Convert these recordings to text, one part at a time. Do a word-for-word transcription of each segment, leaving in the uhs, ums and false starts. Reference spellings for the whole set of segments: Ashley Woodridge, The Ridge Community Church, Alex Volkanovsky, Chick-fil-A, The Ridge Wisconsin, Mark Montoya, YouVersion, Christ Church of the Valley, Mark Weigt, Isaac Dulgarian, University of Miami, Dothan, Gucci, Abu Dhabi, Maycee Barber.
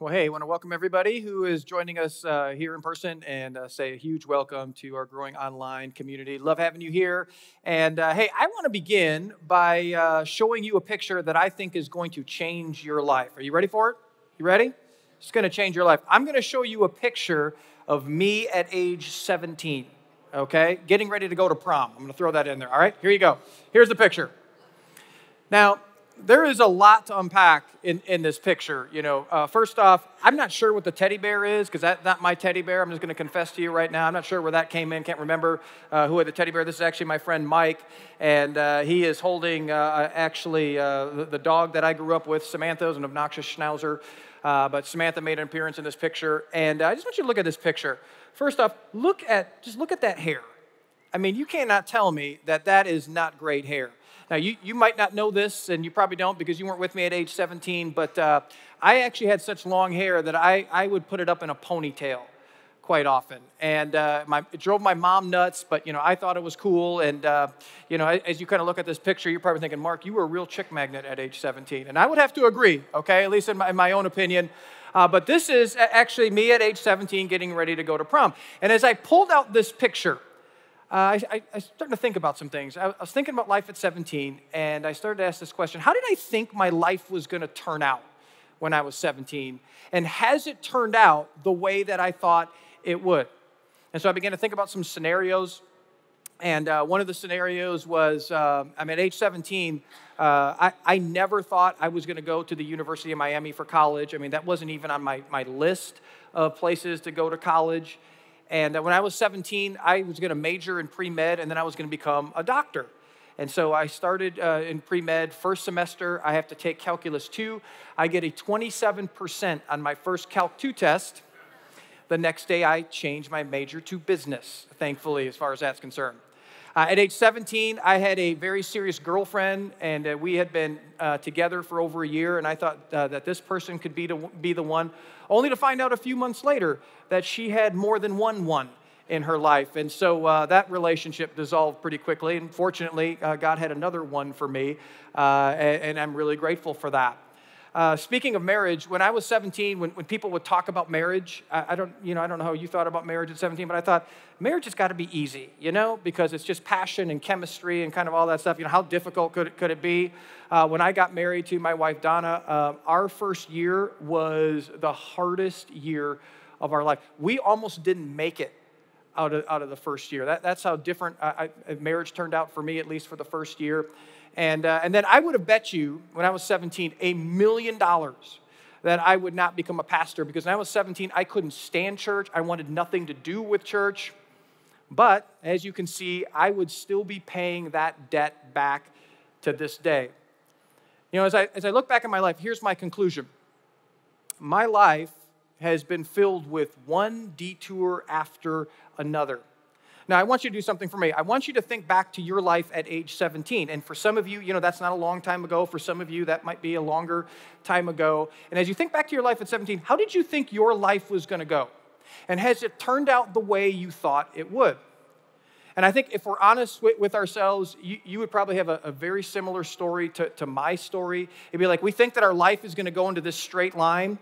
Well, hey, I want to welcome everybody who is joining us uh, here in person and uh, say a huge welcome to our growing online community. Love having you here. And uh, hey, I want to begin by uh, showing you a picture that I think is going to change your life. Are you ready for it? You ready? It's going to change your life. I'm going to show you a picture of me at age seventeen, okay? Getting ready to go to prom. I'm going to throw that in there, all right? Here you go. Here's the picture. Now, there is a lot to unpack in, in this picture. You know, uh, first off, I'm not sure what the teddy bear is, because that's not my teddy bear. I'm just going to confess to you right now. I'm not sure where that came in. Can't remember uh, who had the teddy bear. This is actually my friend Mike, and uh, he is holding uh, actually uh, the, the dog that I grew up with. Samantha is an obnoxious schnauzer, uh, but Samantha made an appearance in this picture. And uh, I just want you to look at this picture. First off, look at just look at that hair. I mean, you cannot tell me that that is not great hair. Now, you, you might not know this, and you probably don't because you weren't with me at age seventeen, but uh, I actually had such long hair that I, I would put it up in a ponytail quite often. And uh, my, it drove my mom nuts, but, you know, I thought it was cool. And, uh, you know, as you kind of look at this picture, you're probably thinking, Mark, you were a real chick magnet at age seventeen. And I would have to agree, okay, at least in my, in my own opinion. Uh, but this is actually me at age seventeen getting ready to go to prom. And as I pulled out this picture, Uh, I, I started to think about some things. I was thinking about life at seventeen, and I started to ask this question: how did I think my life was going to turn out when I was seventeen? And has it turned out the way that I thought it would? And so I began to think about some scenarios, and uh, one of the scenarios was, uh, I'm at age seventeen, uh, I, I never thought I was going to go to the University of Miami for college. I mean, that wasn't even on my, my list of places to go to college. And when I was seventeen, I was going to major in pre-med, and then I was going to become a doctor. And so I started uh, in pre-med. First semester, I have to take Calculus two. I get a twenty-seven percent on my first Calc two test. The next day, I change my major to business, thankfully, as far as that's concerned. Uh, at age seventeen, I had a very serious girlfriend, and uh, we had been uh, together for over a year, and I thought uh, that this person could be, to, be the one, only to find out a few months later that she had more than one one in her life. And so uh, that relationship dissolved pretty quickly, and fortunately, uh, God had another one for me, uh, and, and I'm really grateful for that. Uh, speaking of marriage, when I was seventeen, when, when people would talk about marriage, I, I don't, you know, I don't know how you thought about marriage at seventeen, but I thought marriage has got to be easy, you know, because it's just passion and chemistry and kind of all that stuff. You know, how difficult could it, could it be? Uh, when I got married to my wife Donna, uh, our first year was the hardest year of our life. We almost didn't make it out of out of the first year. That, that's how different I, I, marriage turned out for me, at least for the first year. And, uh, and then I would have bet you, when I was seventeen, a million dollars that I would not become a pastor, because when I was seventeen, I couldn't stand church. I wanted nothing to do with church. But as you can see, I would still be paying that debt back to this day. You know, as I, as I look back at my life, here's my conclusion. My life has been filled with one detour after another. Now, I want you to do something for me. I want you to think back to your life at age seventeen. And for some of you, you know, that's not a long time ago. For some of you, that might be a longer time ago. And as you think back to your life at seventeen, how did you think your life was going to go? And has it turned out the way you thought it would? And I think if we're honest with, with ourselves, you, you would probably have a, a very similar story to, to my story. It'd be like, we think that our life is going to go into this straight line,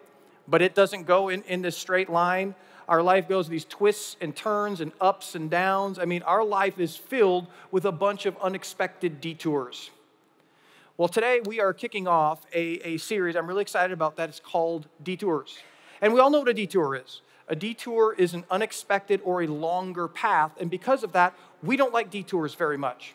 but it doesn't go in, in this straight line. Our life goes these twists and turns and ups and downs. I mean, our life is filled with a bunch of unexpected detours. Well, today we are kicking off a, a series I'm really excited about that is called Detours. And we all know what a detour is. A detour is an unexpected or a longer path, and because of that, we don't like detours very much.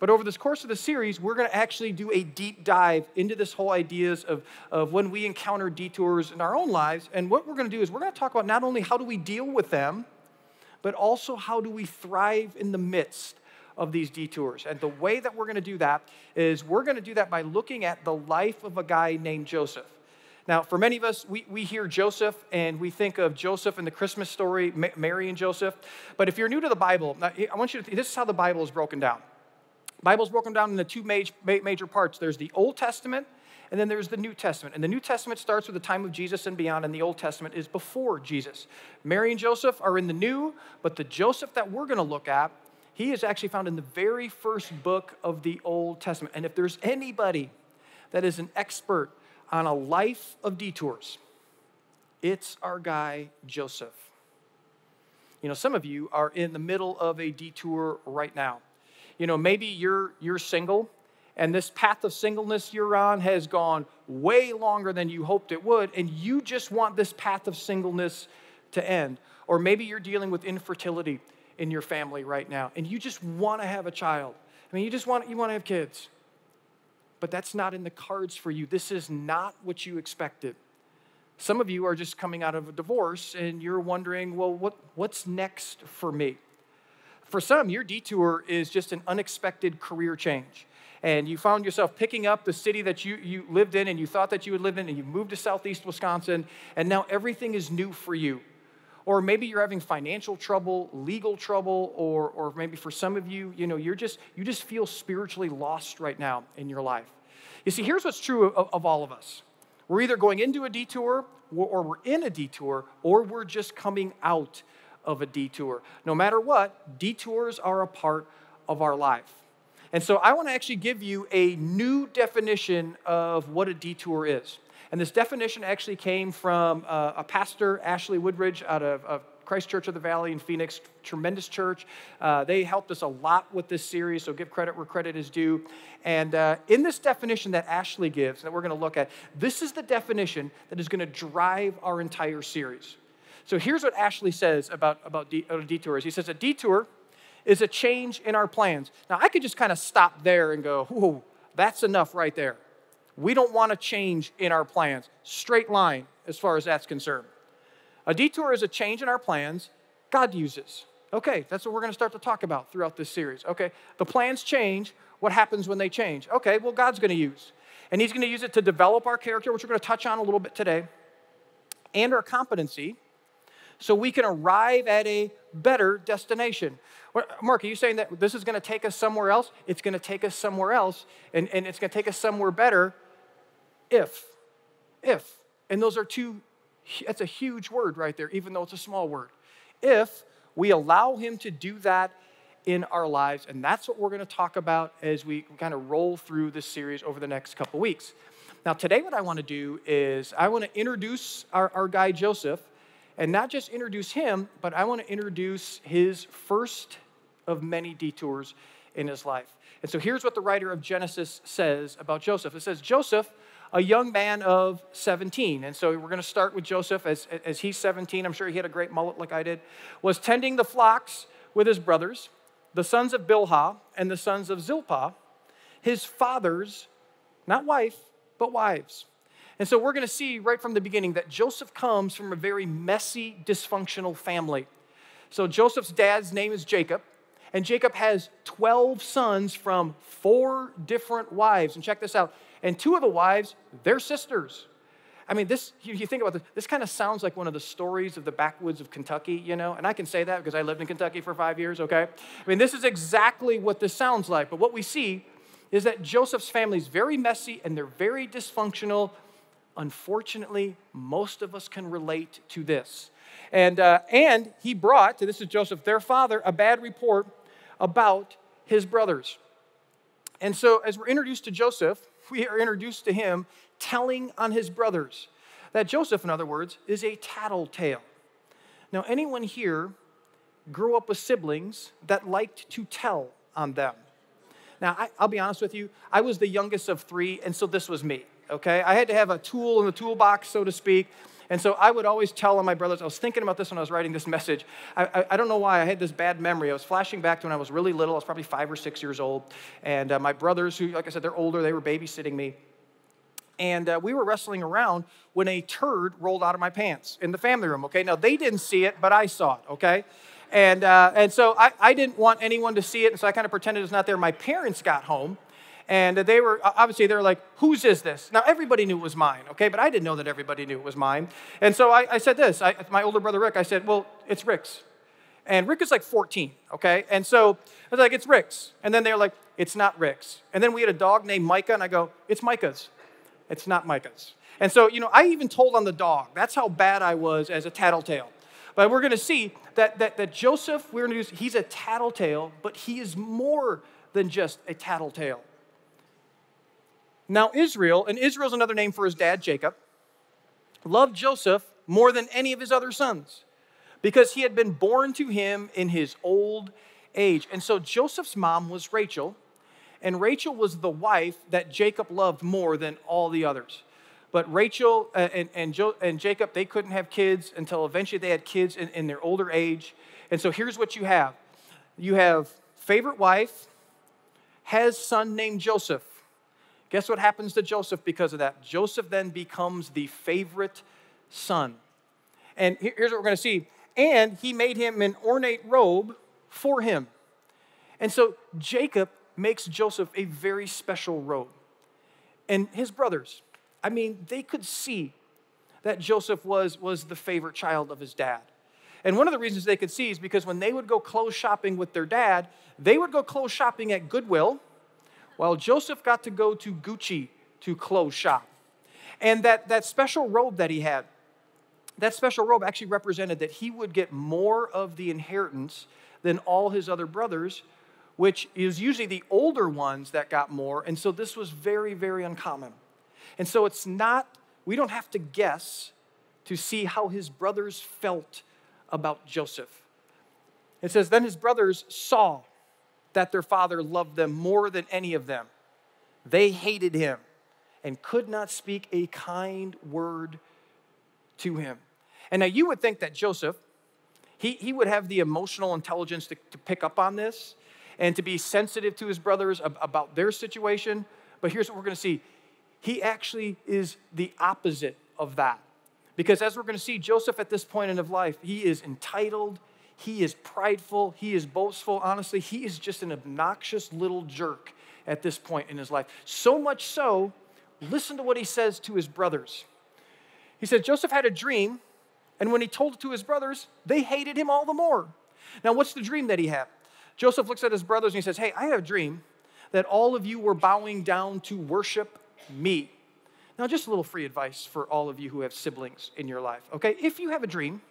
But over this course of the series, we're going to actually do a deep dive into this whole ideas of, of when we encounter detours in our own lives. And what we're going to do is we're going to talk about not only how do we deal with them, but also how do we thrive in the midst of these detours. And the way that we're going to do that is we're going to do that by looking at the life of a guy named Joseph. Now, for many of us, we, we hear Joseph, and we think of Joseph in the Christmas story, Mary and Joseph. But if you're new to the Bible, I want you to think, this is how the Bible is broken down. Bible's broken down into two major, major parts. There's the Old Testament, and then there's the New Testament. And the New Testament starts with the time of Jesus and beyond, and the Old Testament is before Jesus. Mary and Joseph are in the New, but the Joseph that we're going to look at, he is actually found in the very first book of the Old Testament. And if there's anybody that is an expert on a life of detours, It's our guy, Joseph. You know, some of you are in the middle of a detour right now. You know, maybe you're, you're single, and this path of singleness you're on has gone way longer than you hoped it would, and you just want this path of singleness to end. Or maybe you're dealing with infertility in your family right now, and you just want to have a child. I mean, you just want, you want to have kids. But that's not in the cards for you. This is not what you expected. Some of you are just coming out of a divorce, and you're wondering, well, what, what's next for me? For some, your detour is just an unexpected career change. And you found yourself picking up the city that you, you lived in and you thought that you would live in, and you moved to southeast Wisconsin, and now everything is new for you. Or maybe you're having financial trouble, legal trouble, or, or maybe for some of you, you know, you're just, you just feel spiritually lost right now in your life. You see, here's what's true of, of all of us. We're either going into a detour, or we're in a detour, or we're just coming out of a detour. No matter what, detours are a part of our life. And so I want to actually give you a new definition of what a detour is. And this definition actually came from uh, a pastor, Ashley Woodridge, out of, of Christ Church of the Valley in Phoenix, tremendous church. Uh, they helped us a lot with this series, so give credit where credit is due. And uh, in this definition that Ashley gives, that we're going to look at, this is the definition that is going to drive our entire series. So here's what Ashley says about, about de- detours. He says, a detour is a change in our plans. Now, I could just kind of stop there and go, whoa, that's enough right there. We don't want to change in our plans. Straight line as far as that's concerned. A detour is a change in our plans God uses. Okay, that's what we're going to start to talk about throughout this series. Okay, the plans change. What happens when they change? Okay, well, God's going to use. And he's going to use it to develop our character, which we're going to touch on a little bit today, and our competency, so we can arrive at a better destination. Mark, are you saying that this is going to take us somewhere else? It's going to take us somewhere else, and, and it's going to take us somewhere better if, if, and those are two, that's a huge word right there, even though it's a small word. If we allow him to do that in our lives, and that's what we're going to talk about as we kind of roll through this series over the next couple weeks. Now, today what I want to do is I want to introduce our, our guy, Joseph. And not just introduce him, but I want to introduce his first of many detours in his life. And so here's what the writer of Genesis says about Joseph. It says, Joseph, a young man of seventeen. And so we're going to start with Joseph as, as he's seventeen. I'm sure he had a great mullet like I did. Was tending the flocks with his brothers, the sons of Bilhah and the sons of Zilpah, his father's, not wife, but wives. And so we're going to see right from the beginning that Joseph comes from a very messy, dysfunctional family. So Joseph's dad's name is Jacob, and Jacob has twelve sons from four different wives. And check this out. And two of the wives, they're sisters. I mean, this, you think about this, this kind of sounds like one of the stories of the backwoods of Kentucky, you know? And I can say that because I lived in Kentucky for five years, okay? I mean, this is exactly what this sounds like. But what we see is that Joseph's family is very messy, and they're very dysfunctional. Unfortunately, most of us can relate to this. And, uh, and he brought, this is Joseph, their father, a bad report about his brothers. And so as we're introduced to Joseph, we are introduced to him telling on his brothers. That Joseph, in other words, is a tattletale. Now, anyone here grew up with siblings that liked to tell on them? Now, I, I'll be honest with you, I was the youngest of three, and so this was me. Okay, I had to have a tool in the toolbox, so to speak. And so I would always tell on my brothers. I was thinking about this when I was writing this message. I, I, I don't know why I had this bad memory. I was flashing back to when I was really little. I was probably five or six years old. And uh, my brothers, who, like I said, they're older, they were babysitting me. And uh, we were wrestling around when a turd rolled out of my pants in the family room. Okay, now they didn't see it, but I saw it. Okay, and, uh, and so I, I didn't want anyone to see it. And so I kind of pretended it's not there. My parents got home. And they were, obviously, they were like, whose is this? Now, everybody knew it was mine, okay? But I didn't know that everybody knew it was mine. And so I, I said this. I, my older brother, Rick, I said, well, it's Rick's. And Rick is like fourteen, okay? And so I was like, it's Rick's. And then they were like, it's not Rick's. And then we had a dog named Micah, and I go, it's Micah's. It's not Micah's. And so, you know, I even told on the dog. That's how bad I was as a tattletale. But we're going to see that, that, that Joseph, we're going to use, he's a tattletale, but he is more than just a tattletale. Now Israel, and Israel's another name for his dad, Jacob, loved Joseph more than any of his other sons because he had been born to him in his old age. And so Joseph's mom was Rachel, and Rachel was the wife that Jacob loved more than all the others. But Rachel uh, and, and, jo- and Jacob, they couldn't have kids until eventually they had kids in, in their older age. And so here's what you have. You have favorite wife, has son named Joseph. Guess what happens to Joseph because of that? Joseph then becomes the favorite son. And here's what we're going to see. And he made him an ornate robe for him. And so Jacob makes Joseph a very special robe. And his brothers, I mean, they could see that Joseph was, was the favorite child of his dad. And one of the reasons they could see is because when they would go clothes shopping with their dad, they would go clothes shopping at Goodwill, while Joseph got to go to Gucci to clothes shop. And that, that special robe that he had, that special robe actually represented that he would get more of the inheritance than all his other brothers, which is usually the older ones that got more. And so this was very, very uncommon. And so it's not, we don't have to guess to see how his brothers felt about Joseph. It says, then his brothers saw that their father loved them more than any of them. They hated him and could not speak a kind word to him. And now you would think that Joseph, he, he would have the emotional intelligence to, to pick up on this and to be sensitive to his brothers ab- about their situation. But here's what we're going to see. He actually is the opposite of that. Because as we're going to see, Joseph at this point in his life, he is entitled, he is prideful, he is boastful. Honestly, he is just an obnoxious little jerk at this point in his life. So much so, listen to what he says to his brothers. He said, Joseph had a dream, and when he told it to his brothers, they hated him all the more. Now, what's the dream that he had? Joseph looks at his brothers and he says, hey, I had a dream that all of you were bowing down to worship me. Now, just a little free advice for all of you who have siblings in your life, okay? If you have a dream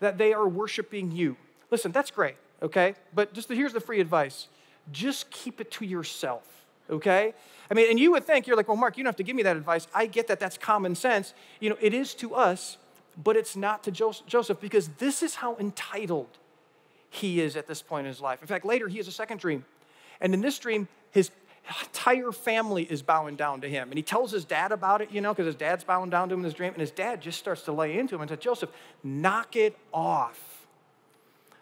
that they are worshiping you, listen, that's great, okay? But just the, here's the free advice. Just keep it to yourself, okay? I mean, and you would think, you're like, well, Mark, you don't have to give me that advice. I get that. That's common sense. You know, it is to us, but it's not to Joseph because this is how entitled he is at this point in his life. In fact, later he has a second dream. And in this dream, his entire family is bowing down to him. And he tells his dad about it, you know, because his dad's bowing down to him in his dream. And his dad just starts to lay into him and said, Joseph, knock it off.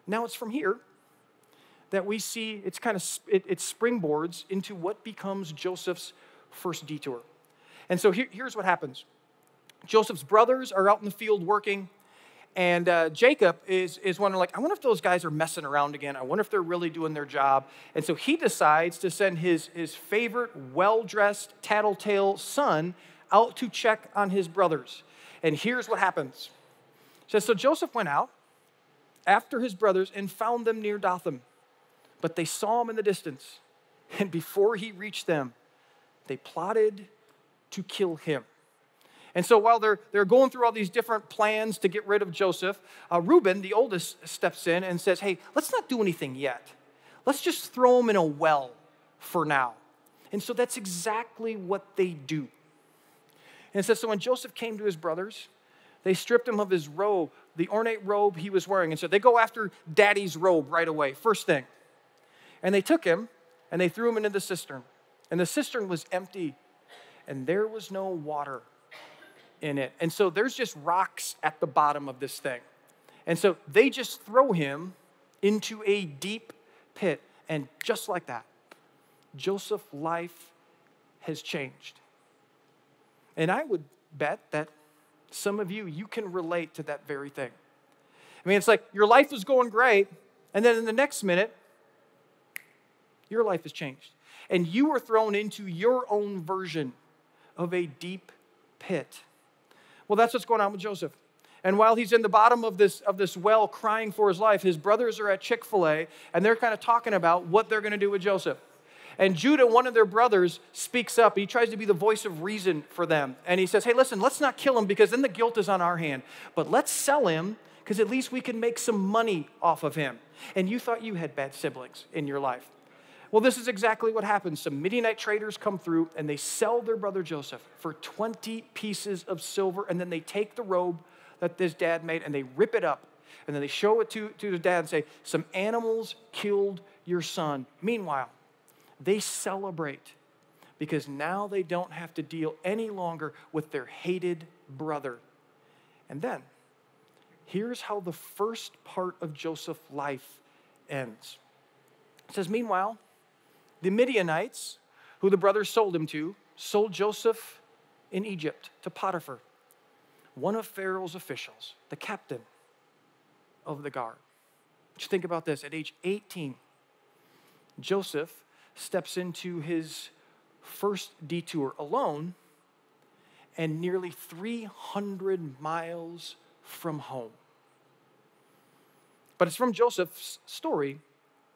Now it's from here that we see it's kind of, it, it springboards into what becomes Joseph's first detour. And so here, here's what happens. Joseph's brothers are out in the field working. And uh, Jacob is, is wondering, like, I wonder if those guys are messing around again. I wonder if they're really doing their job. And so he decides to send his, his favorite, well-dressed, tattletale son out to check on his brothers. And here's what happens. It says, so Joseph went out after his brothers and found them near Dothan. But they saw him in the distance. And before he reached them, they plotted to kill him. And so while they're, they're going through all these different plans to get rid of Joseph, uh, Reuben, the oldest, steps in and says, hey, let's not do anything yet. Let's just throw him in a well for now. And so that's exactly what they do. And it says, so when Joseph came to his brothers, they stripped him of his robe, the ornate robe he was wearing. And so they go after daddy's robe right away, first thing. And they took him and they threw him into the cistern. And the cistern was empty and there was no water in it. And so there's just rocks at the bottom of this thing. And so they just throw him into a deep pit. And just like that, Joseph's life has changed. And I would bet that some of you, you can relate to that very thing. I mean, it's like your life was going great, and then in the next minute, your life has changed. And you were thrown into your own version of a deep pit. Well, that's what's going on with Joseph. And while he's in the bottom of this, of this well crying for his life, his brothers are at Chick-fil-A, and they're kind of talking about what they're going to do with Joseph. And Judah, one of their brothers, speaks up. He tries to be the voice of reason for them. And he says, hey, listen, let's not kill him because then the guilt is on our hand. But let's sell him because at least we can make some money off of him. And you thought you had bad siblings in your life. Well, this is exactly what happens. Some Midianite traders come through and they sell their brother Joseph for twenty pieces of silver, and then they take the robe that this dad made, and they rip it up. And then they show it to, to the dad and say, some animals killed your son. Meanwhile, they celebrate because now they don't have to deal any longer with their hated brother. And then, here's how the first part of Joseph's life ends. It says, meanwhile, the Midianites, who the brothers sold him to, sold Joseph in Egypt to Potiphar, one of Pharaoh's officials, the captain of the guard. Just think about this. At age eighteen, Joseph steps into his first detour alone and nearly three hundred miles from home. But it's from Joseph's story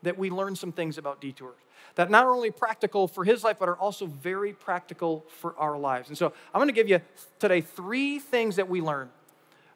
that we learn some things about detours that not only practical for his life, but are also very practical for our lives. And so I'm going to give you today three things that we learn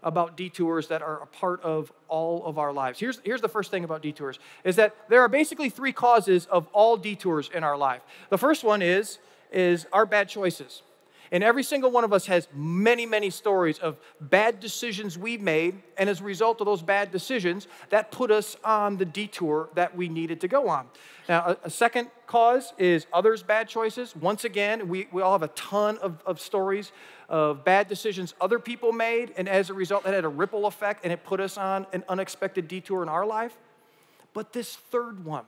about detours that are a part of all of our lives. Here's, here's the first thing about detours, is that there are basically three causes of all detours in our life. The first one is, is our bad choices. And every single one of us has many, many stories of bad decisions we made, and as a result of those bad decisions, that put us on the detour that we needed to go on. Now, a, a second cause is others' bad choices. Once again, we, we all have a ton of, of stories of bad decisions other people made, and as a result, that had a ripple effect, and it put us on an unexpected detour in our life. But this third one,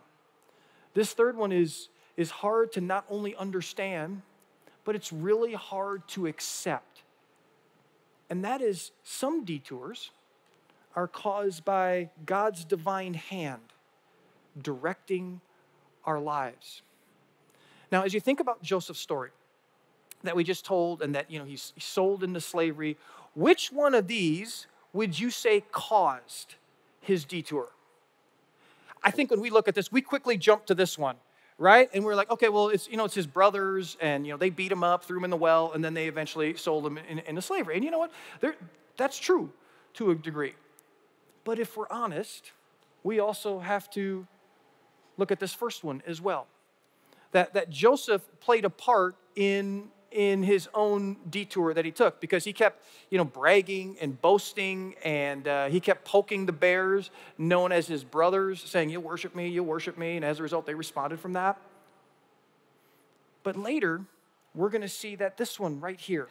this third one is, is hard to not only understand, but it's really hard to accept. And that is, some detours are caused by God's divine hand directing our lives. Now, as you think about Joseph's story that we just told, and that, you know, he's sold into slavery, which one of these would you say caused his detour? I think when we look at this, we quickly jump to this one, right? And we're like, okay, well, it's, you know, it's his brothers, and, you know, they beat him up, threw him in the well, and then they eventually sold him in, into slavery. And you know what? They're, that's true to a degree. But if we're honest, we also have to look at this first one as well, that, that Joseph played a part in, in his own detour that he took, because he kept, you know, bragging and boasting, and uh, he kept poking the bears known as his brothers, saying, you worship me, you worship me, and as a result, they responded from that. But later, we're going to see that this one right here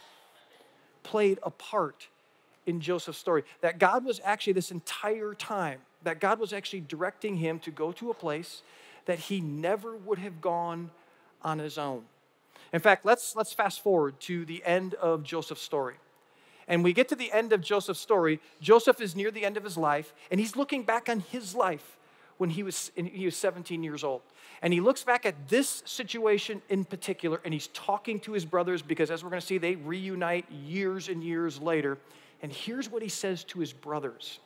played a part in Joseph's story, that God was actually this entire time, that God was actually directing him to go to a place that he never would have gone on his own. In fact, let's, let's fast forward to the end of Joseph's story. And we get to the end of Joseph's story. Joseph is near the end of his life, and he's looking back on his life when he was, he was seventeen years old. And he looks back at this situation in particular, and he's talking to his brothers, because as we're going to see, they reunite years and years later. And here's what he says to his brothers.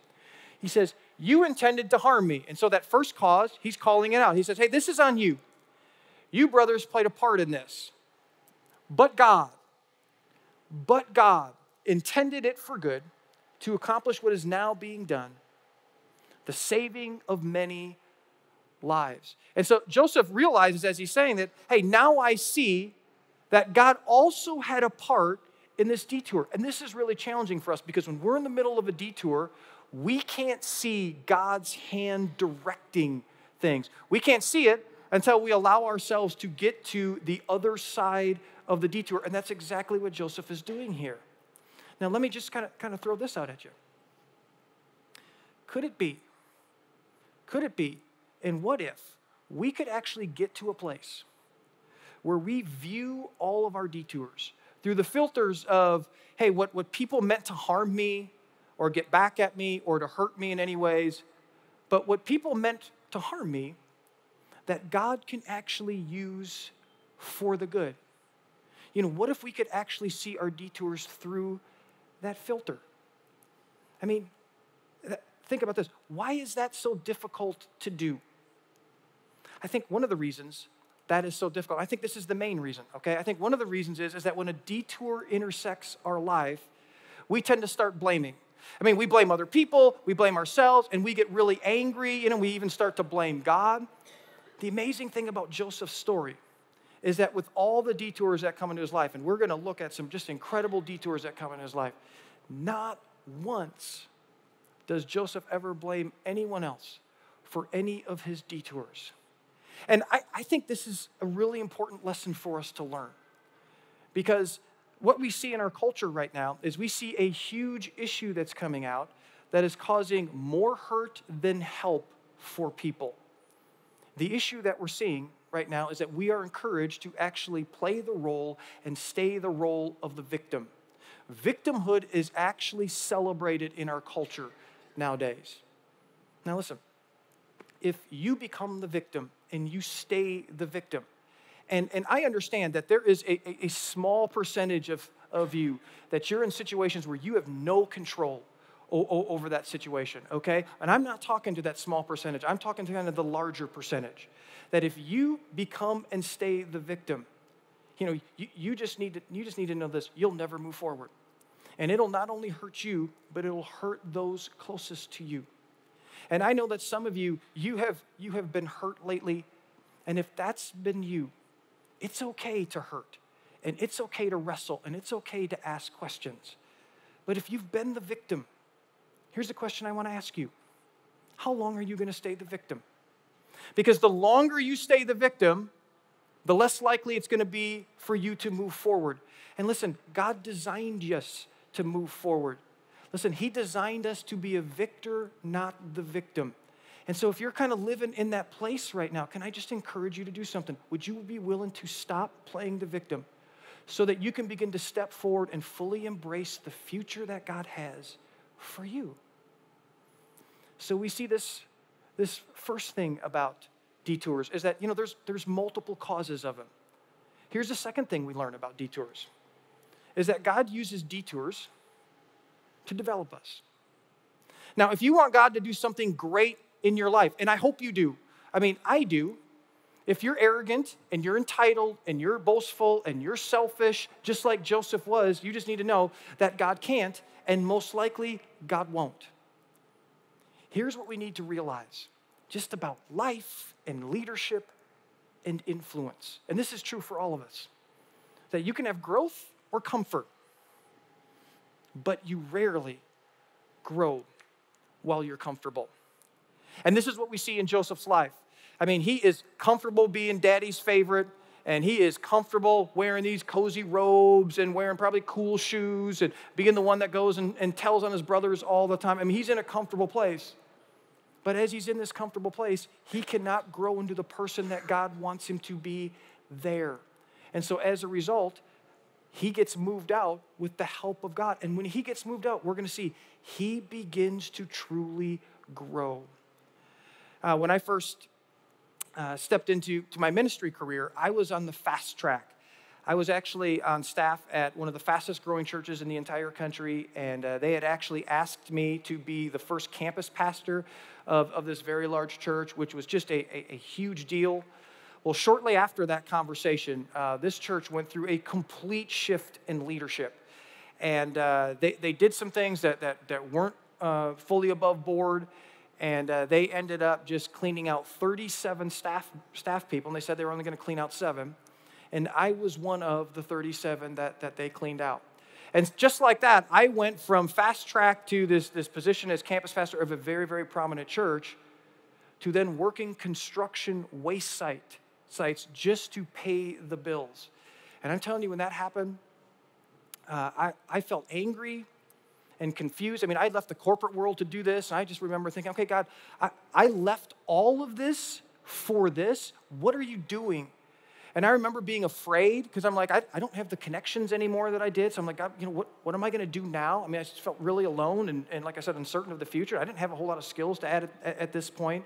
He says, you intended to harm me. And so that first cause, he's calling it out. He says, hey, this is on you. You brothers played a part in this. But God, but God intended it for good to accomplish what is now being done, the saving of many lives. And so Joseph realizes as he's saying that, hey, now I see that God also had a part in this detour. And this is really challenging for us, because when we're in the middle of a detour, we can't see God's hand directing things. We can't see it until we allow ourselves to get to the other side of the detour. And that's exactly what Joseph is doing here. Now, let me just kind of kind of throw this out at you. Could it be, could it be, and what if we could actually get to a place where we view all of our detours through the filters of, hey, what, what people meant to harm me or get back at me or to hurt me in any ways, but what people meant to harm me, that God can actually use for the good. You know, what if we could actually see our detours through that filter? I mean, think about this. Why is that so difficult to do? I think one of the reasons that is so difficult, I think this is the main reason, okay? I think one of the reasons is, is that when a detour intersects our life, we tend to start blaming. I mean, we blame other people, we blame ourselves, and we get really angry, you know, we even start to blame God. The amazing thing about Joseph's story is that with all the detours that come into his life, and we're going to look at some just incredible detours that come into his life, not once does Joseph ever blame anyone else for any of his detours. And I, I think this is a really important lesson for us to learn, because what we see in our culture right now is we see a huge issue that's coming out that is causing more hurt than help for people. The issue that we're seeing right now is that we are encouraged to actually play the role and stay the role of the victim. Victimhood is actually celebrated in our culture nowadays. Now listen, if you become the victim and you stay the victim, and, and I understand that there is a, a, a small percentage of, of you that you're in situations where you have no control o- o- over that situation, okay? And I'm not talking to that small percentage. I'm talking to kind of the larger percentage, that if you become and stay the victim, you know, you, you, just need to, you just need to know this, you'll never move forward. And it'll not only hurt you, but it'll hurt those closest to you. And I know that some of you, you have, you have been hurt lately, and if that's been you, it's okay to hurt, and it's okay to wrestle, and it's okay to ask questions. But if you've been the victim, here's the question I want to ask you. How long are you going to stay the victim? Because the longer you stay the victim, the less likely it's going to be for you to move forward. And listen, God designed us to move forward. Listen, he designed us to be a victor, not the victim. And so if you're kind of living in that place right now, can I just encourage you to do something? Would you be willing to stop playing the victim so that you can begin to step forward and fully embrace the future that God has for you? So we see this, this first thing about detours is that, you know, there's, there's multiple causes of them. Here's the second thing we learn about detours, is that God uses detours to develop us. Now, if you want God to do something great in your life, and I hope you do. I mean, I do. If you're arrogant and you're entitled and you're boastful and you're selfish, just like Joseph was, you just need to know that God can't, and most likely God won't. Here's what we need to realize just about life and leadership and influence. And this is true for all of us, that you can have growth or comfort, but you rarely grow while you're comfortable. And this is what we see in Joseph's life. I mean, he is comfortable being daddy's favorite, and he is comfortable wearing these cozy robes and wearing probably cool shoes and being the one that goes and, and tells on his brothers all the time. I mean, he's in a comfortable place. But as he's in this comfortable place, he cannot grow into the person that God wants him to be there. And so as a result, he gets moved out with the help of God. And when he gets moved out, we're going to see he begins to truly grow. Uh, when I first uh, stepped into to my ministry career, I was on the fast track. I was actually on staff at one of the fastest growing churches in the entire country, and uh, they had actually asked me to be the first campus pastor of, of this very large church, which was just a, a, a huge deal. Well, shortly after that conversation, uh, this church went through a complete shift in leadership. And uh, they, they did some things that, that, that weren't uh, fully above board. And uh, they ended up just cleaning out thirty-seven staff, staff people. And they said they were only going to clean out seven. And I was one of the thirty-seven that, that they cleaned out. And just like that, I went from fast track to this, this position as campus pastor of a very, very prominent church to then working construction waste site. sites just to pay the bills. And I'm telling you, when that happened, uh, I, I felt angry and confused. I mean, I left the corporate world to do this, and I just remember thinking, okay, God, I, I left all of this for this. What are you doing? And I remember being afraid, because I'm like, I, I don't have the connections anymore that I did. So I'm like, God, you know, what, what am I going to do now? I mean, I just felt really alone and, and, like I said, uncertain of the future. I didn't have a whole lot of skills to add at, at this point.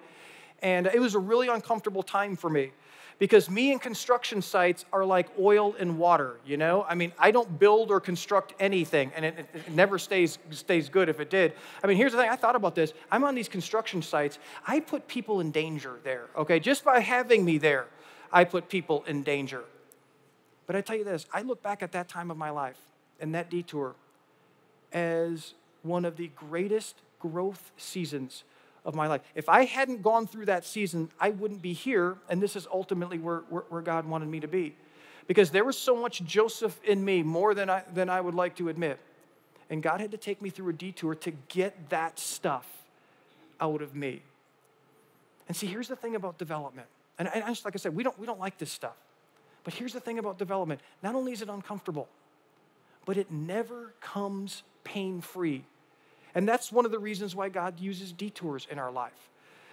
And it was a really uncomfortable time for me, because me and construction sites are like oil and water, you know? I mean, I don't build or construct anything, and it, it, it never stays, stays good if it did. I mean, here's the thing. I thought about this. I'm on these construction sites. I put people in danger there, okay? Just by having me there, I put people in danger. But I tell you this. I look back at that time of my life and that detour as one of the greatest growth seasons of my life. If I hadn't gone through that season, I wouldn't be here, and this is ultimately where, where, where God wanted me to be. Because there was so much Joseph in me, more than I, than I would like to admit. And God had to take me through a detour to get that stuff out of me. And see, here's the thing about development. And, and just like I said, we don't, we don't like this stuff. But here's the thing about development. Not only is it uncomfortable, but it never comes pain-free. And that's one of the reasons why God uses detours in our life.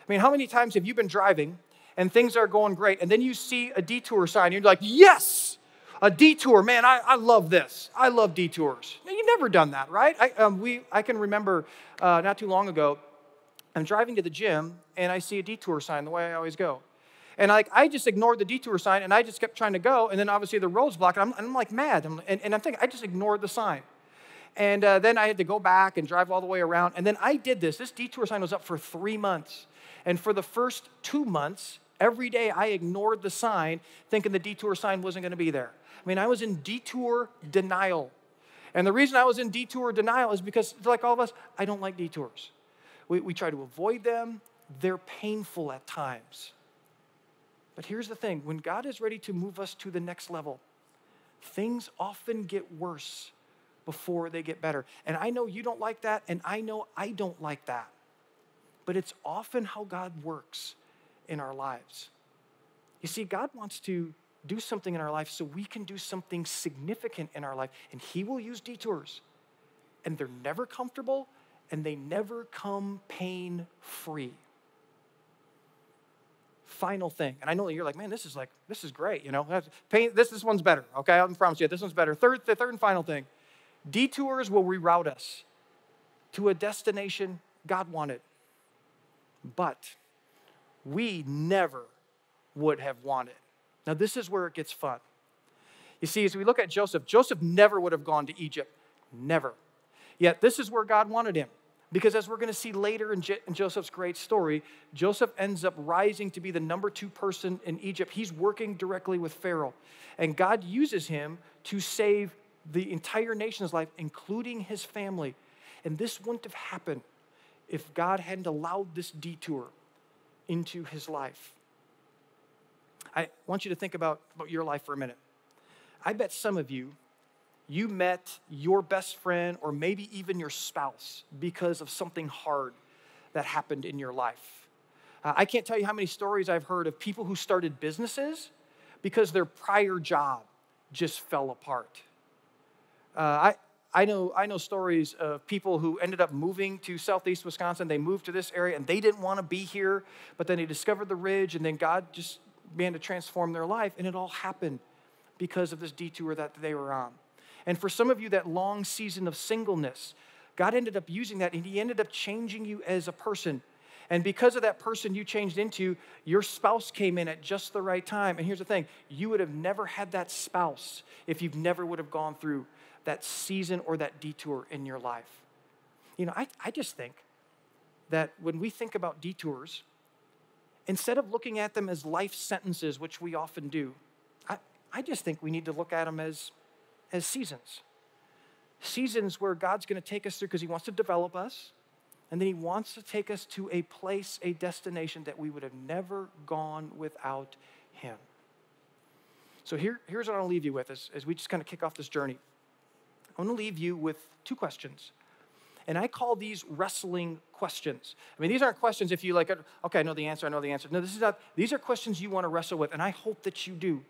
I mean, how many times have you been driving and things are going great, and then you see a detour sign, and you're like, yes, a detour. Man, I, I love this. I love detours. Now, you've never done that, right? I, um, we, I can remember uh, not too long ago, I'm driving to the gym, and I see a detour sign the way I always go. And I, I just ignored the detour sign, and I just kept trying to go, and then obviously the road's blocked, and I'm, I'm like mad. I'm, and, and I'm thinking, I just ignored the sign. And uh, then I had to go back and drive all the way around. And then I did this. This detour sign was up for three months. And for the first two months, every day I ignored the sign, thinking the detour sign wasn't going to be there. I mean, I was in detour denial. And the reason I was in detour denial is because, like all of us, I don't like detours. We, we try to avoid them. They're painful at times. But here's the thing. When God is ready to move us to the next level, things often get worse before they get better. And I know you don't like that, and I know I don't like that. But it's often how God works in our lives. You see, God wants to do something in our life so we can do something significant in our life, and he will use detours. And they're never comfortable, and they never come pain-free. Final thing, and I know you're like, man, this is like, this is great, you know? Pain, this, this one's better, okay? I promise you, this one's better. Third, the third and final thing, detours will reroute us to a destination God wanted, but we never would have wanted. Now, this is where it gets fun. You see, as we look at Joseph, Joseph never would have gone to Egypt, never. Yet this is where God wanted him, because as we're going to see later in, Je- in Joseph's great story, Joseph ends up rising to be the number two person in Egypt. He's working directly with Pharaoh, and God uses him to save the entire nation's life, including his family. And this wouldn't have happened if God hadn't allowed this detour into his life. I want you to think about, about your life for a minute. I bet some of you, you met your best friend or maybe even your spouse because of something hard that happened in your life. Uh, I can't tell you how many stories I've heard of people who started businesses because their prior job just fell apart. Uh, I, I know I know stories of people who ended up moving to southeast Wisconsin. They moved to this area, and they didn't want to be here, but then they discovered the Ridge, and then God just began to transform their life, and it all happened because of this detour that they were on. And for some of you, that long season of singleness, God ended up using that, and he ended up changing you as a person. And because of that person you changed into, your spouse came in at just the right time. And here's the thing, you would have never had that spouse if you've never would have gone through that season or that detour in your life. You know, I, I just think that when we think about detours, instead of looking at them as life sentences, which we often do, I, I just think we need to look at them as, as seasons. Seasons where God's going to take us through because he wants to develop us, and then he wants to take us to a place, a destination that we would have never gone without him. So here, here's what I want to leave you with as, as we just kind of kick off this journey. I'm going to leave you with two questions. And I call these wrestling questions. I mean, these aren't questions if you like, okay, I know the answer, I know the answer. No, this is not, these are questions you want to wrestle with, and I hope that you do,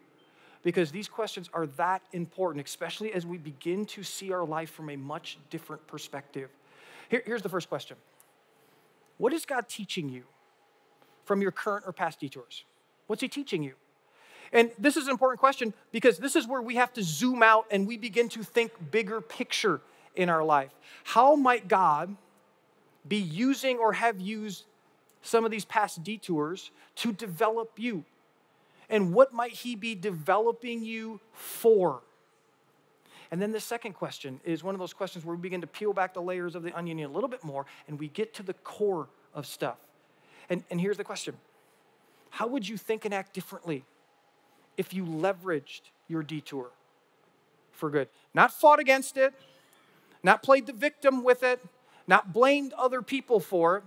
because these questions are that important, especially as we begin to see our life from a much different perspective. Here, here's the first question. What is God teaching you from your current or past detours? What's he teaching you? And this is an important question because this is where we have to zoom out and we begin to think bigger picture in our life. How might God be using or have used some of these past detours to develop you? And what might he be developing you for? And then the second question is one of those questions where we begin to peel back the layers of the onion a little bit more and we get to the core of stuff. And, and here's the question. How would you think and act differently if you leveraged your detour for good? Not fought against it, not played the victim with it, not blamed other people for it,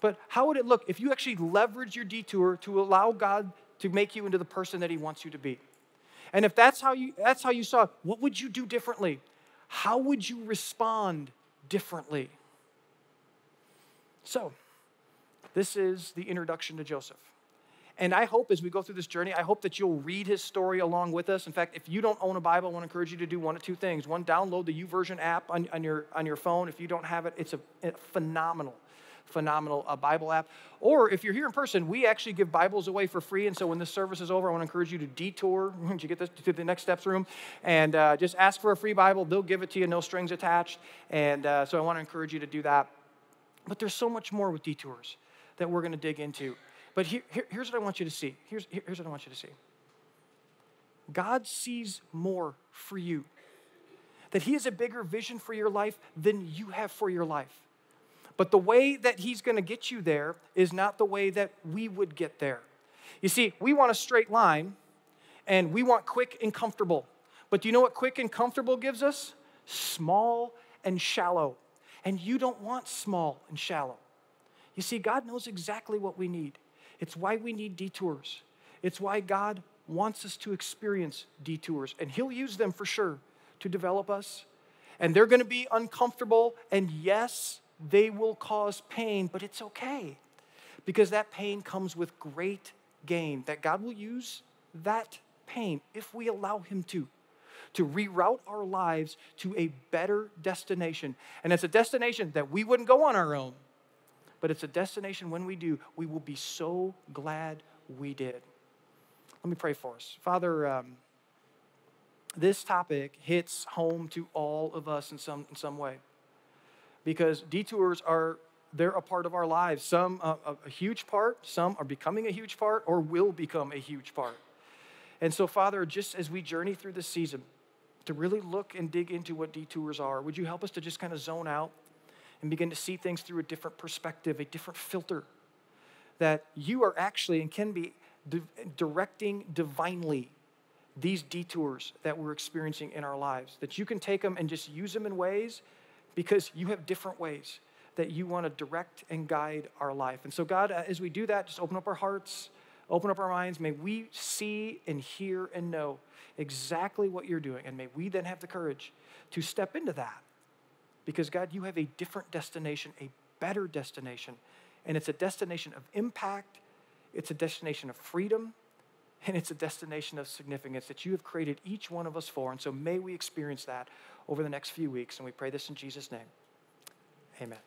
but how would it look if you actually leveraged your detour to allow God to make you into the person that he wants you to be? And if that's how you, that's how you saw it, what would you do differently? How would you respond differently. So, this is the introduction to Joseph. And I hope as we go through this journey, I hope that you'll read his story along with us. In fact, if you don't own a Bible, I want to encourage you to do one of two things. One, download the YouVersion app on, on, your, on your phone. If you don't have it, it's a, a phenomenal, phenomenal uh, Bible app. Or if you're here in person, we actually give Bibles away for free. And so when this service is over, I want to encourage you to detour. Did you get this to the Next Steps room? And uh, just ask for a free Bible. They'll give it to you, no strings attached. And uh, so I want to encourage you to do that. But there's so much more with detours that we're going to dig into. But here, here, here's what I want you to see. Here's, here, here's what I want you to see. God sees more for you. That he has a bigger vision for your life than you have for your life. But the way that he's going to get you there is not the way that we would get there. You see, we want a straight line, and we want quick and comfortable. But do you know what quick and comfortable gives us? Small and shallow. And you don't want small and shallow. You see, God knows exactly what we need. It's why we need detours. It's why God wants us to experience detours. And he'll use them for sure to develop us. And they're going to be uncomfortable. And yes, they will cause pain, but it's okay. Because that pain comes with great gain. That God will use that pain, if we allow him to, to reroute our lives to a better destination. And it's a destination that we wouldn't go on our own. But it's a destination when we do, we will be so glad we did. Let me pray for us. Father, um, this topic hits home to all of us in some, in some way. Because detours are, they're a part of our lives. Some uh, a huge part, some are becoming a huge part, or will become a huge part. And so, Father, just as we journey through this season, to really look and dig into what detours are, would you help us to just kind of zone out and begin to see things through a different perspective, a different filter, that you are actually and can be di- directing divinely these detours that we're experiencing in our lives, that you can take them and just use them in ways because you have different ways that you want to direct and guide our life. And so, God, as we do that, just open up our hearts, open up our minds. May we see and hear and know exactly what you're doing, and may we then have the courage to step into that. Because, God, you have a different destination, a better destination. And it's a destination of impact. It's a destination of freedom. And it's a destination of significance that you have created each one of us for. And so may we experience that over the next few weeks. And we pray this in Jesus' name. Amen.